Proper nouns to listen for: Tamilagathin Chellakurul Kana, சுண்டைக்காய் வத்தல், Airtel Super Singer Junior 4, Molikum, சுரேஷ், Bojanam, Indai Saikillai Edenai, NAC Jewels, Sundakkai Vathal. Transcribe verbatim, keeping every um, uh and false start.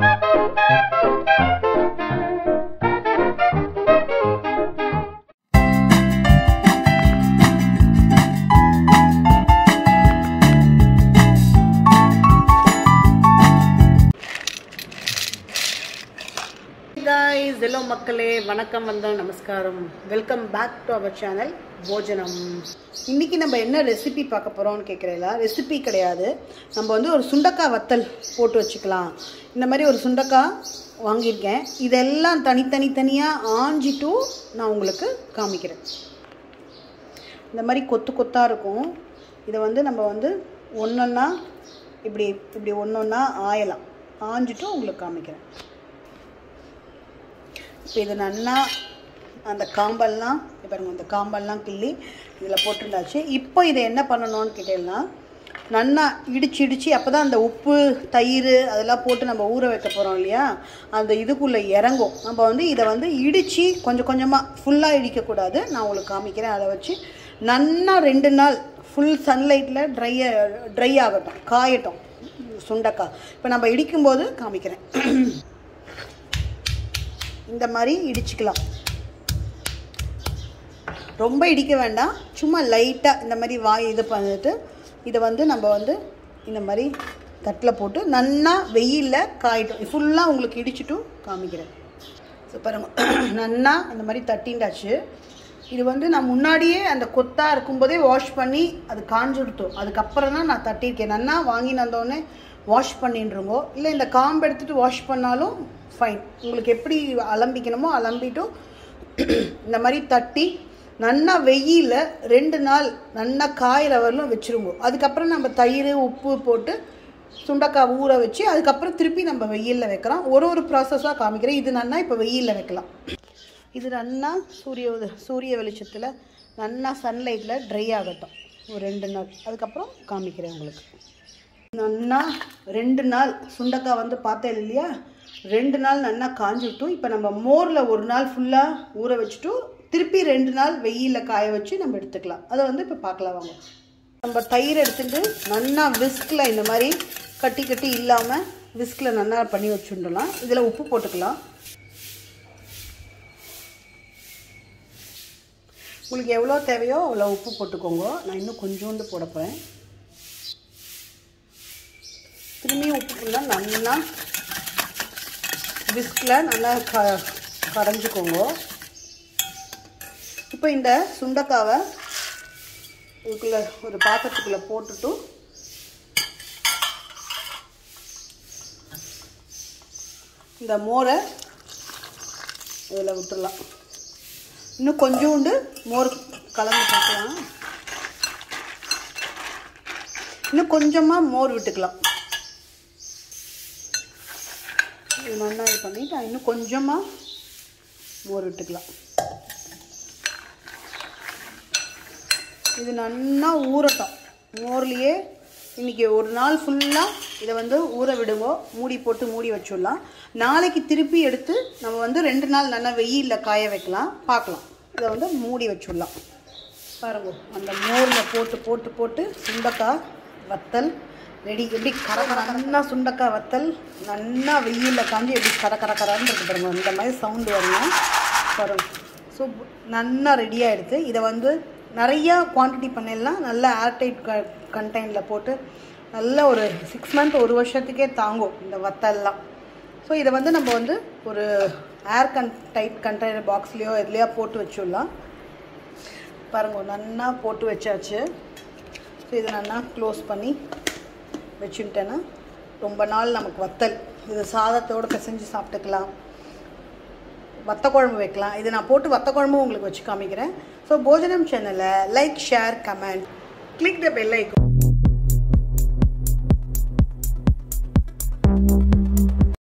Guys, hello makkale, vanakkam vandam namaskaram. Welcome back to our channel Bojanam. Inniki namba enna recipe paaka porom kekrala recipe kedaiyadu namba vandu or sundakkai vathal potu vechikalam indha mari or sundakkai vaangirken idellam thani thani thaniya aanjitu na ungalku kaamikkiren indha mari kottu kotta irukum idha vandu namba vandu onnonna ipdi ipdi onnonna aayalam aanjitu ungalku kaamikkiren இது நல்லா அந்த காம்பெல்லாம் பாருங்க அந்த காம்பெல்லாம் கிள்ளி இதுல போட்டுண்டாச்சு இப்போ இத என்ன பண்ணனும்னு கேட்டேன்னா நல்லா இடிச்சி இடிச்சி அப்பதான் அந்த உப்பு தயிர் அதெல்லாம் போட்டு நம்ம ஊற வைக்க போறோம் இல்லையா அந்த இதுக்குள்ள இறங்கும் நம்ம வந்து இத வந்து இடிச்சி கொஞ்சம் கொஞ்சமா ஃபுல்லா இடிக்க கூடாது நான் உங்களுக்கு காமிக்கிறேன் அத வச்சு நல்லா ரெண்டு நாள் full sunlightல dry dry ஆகட்டும் காயட்டும் சுண்டக்காய் இப்போ நம்ம இடிக்கும்போது காமிக்கிறேன் இந்த மாதிரி இடிச்சிக்கலாம் ரொம்ப இடிக்க வேண்டாம் சும்மா லைட்டா இந்த மாதிரி வாய் இது பண்ணிட்டு இது வந்து நம்ம வந்து இந்த மாதிரி தட்டல போட்டு நல்லா வெயில்ல காயிடும் ஃபுல்லா உங்களுக்கு இடிச்சிட்டு காமிக்கிறேன் சோ பாருங்க நல்லா இந்த மாதிரி தட்டிண்டாச்சு இது வந்து நான் முன்னாடியே அந்த கொத்தா இருக்கும்போதே வாஷ் பண்ணி அது காஞ்சிடுதும் அதுக்கு அப்புறம் தான் நான் தட்டிர்க்கேன் நல்லா வாங்கி நந்தோனே வாஷ் பண்ணிடுறோம் இல்ல இந்த காம்பு எடுத்துட்டு வாஷ் பண்ணாலும் fine உங்களுக்கு எப்படி அலம்பிக்கணுமோ அலம்பிட்டு இந்த மாதிரி தட்டி நல்லா வெயில்ல ரெண்டு நாள் நல்லா காயிற வரணும் வெச்சிருங்க அதுக்கு அப்புறம் நம்ம தயிர் உப்பு போட்டு சுண்டக்காய் ஊற வச்சி அதுக்கு அப்புறம் திருப்பி நம்ம வெயில்ல வைக்கறோம் ஒரு ஒரு process-ஆ காமிக்கிறேன் இது நல்லா இப்ப வெயில்ல வைக்கலாம் இது நல்லா சூரிய சூரிய வெளிச்சத்துல நல்லா sunlight-ல dry ஆகட்டும் ஒரு ரெண்டு நாள் அதுக்கு அப்புறம் காமிக்கிறேன் உங்களுக்கு நல்லா ரெண்டு நாள் சுண்டக்காய் வந்து பார்த்தே இல்லையா ரெண்டு நாள் நல்லா காஞ்சிட்டு இப்போ நம்ம மோர்ல ஒரு நாள் ஃபுல்லா ஊற வச்சிட்டு திருப்பி ரெண்டு நாள் வெயில்ல காய வச்சி நம்ம எடுத்துக்கலாம் அத வந்து இப்ப பார்க்கலாம் வாங்க நம்ம தயிர் எடுத்துட்டு நல்லா விஸ்க்ல இந்த மாதிரி கட்டி கட்டி இல்லாம விஸ்க்ல நல்லா பண்ணி வச்சிடலாம் இதல உப்பு போட்டுக்கலாம் உங்களுக்கு எவ்வளவு தேவையோ அவ்வளவு உப்பு போட்டுக்கோங்க நான் இன்னும் கொஞ்சோண்டு போடுறேன் திரும்பி உப்புக்குள்ள நல்லா விஸ்க்ல நல்லா கரஞ்சிக்கோங்க இப்போ இந்த சுண்டக்காவை இதுக்குள்ள ஒரு பாத்திரத்துக்குள்ள போட்டுட்டு இந்த மோரை இதுல ஊத்தலாம் இன்னும் கொஞ்சோண்டு மோர் கலந்து போடலாம் இன்னும் கொஞ்சமா மோர் விட்டுக்கலாம் நல்லா இது பண்ணிட்டா இன்னும் கொஞ்சமா மோர் விட்டுக்கலாம் இது நல்லா ஊறட்டும் மோர்லயே இன்னைக்கு ஒரு நாள் ஃபுல்லா இத வந்து ஊற விடுவோம் மூடி போட்டு மூடி வச்சிடலாம் நாளைக்கு திருப்பி எடுத்து நம்ம வந்து ரெண்டு நாள் நல்லா வெயில்ல காய வைக்கலாம் பார்க்கலாம் இத வந்து மூடி வச்சிடலாம் பாருங்க அந்த மோர்ல போட்டு போட்டு போட்டு சுண்டக்காய் வத்தல் ரெடி எப்படி கரகரன்னா சுண்டக்காய் வத்தல் நல்லா வெயில்ல காஞ்சி எப்படி கரகரகரன்னு இருக்கு பாருங்க இந்த மாதிரி சவுண்ட் வரணும் பாருங்க சோ நல்லா ரெடி ஆயிடுது இத வந்து நிறைய குவாண்டிட்டி பண்ணலாம் நல்ல ஏர்டைட் கண்டெய்னர்ல போட்டு நல்ல ஒரு six month ஒரு வருஷத்துக்கே தாங்கும் இந்த வத்தல்லாம் சோ இத வந்து நம்ம வந்து ஒரு ஏர் டைட் கண்டெய்னர் பாக்ஸ்லயோ எதுலயா போட்டு வச்சிடலாம் பாருங்க நல்லா போட்டு வச்சாச்சு சோ இத நல்லா க்ளோஸ் பண்ணி வெச்சிட்டேனா ரொம்ப நாள் நமக்கு வத்தல் இது சாதத்தோட பிசைஞ்சு சாப்பிட்டுக்கலாம் வத்த குழம்பு வைக்கலாம் இது நான் போட்டு வத்த குழம்பு உங்களுக்கு வச்சு காமிக்கிறேன் சோ போஜனம் சேனலை like share comment click the bell icon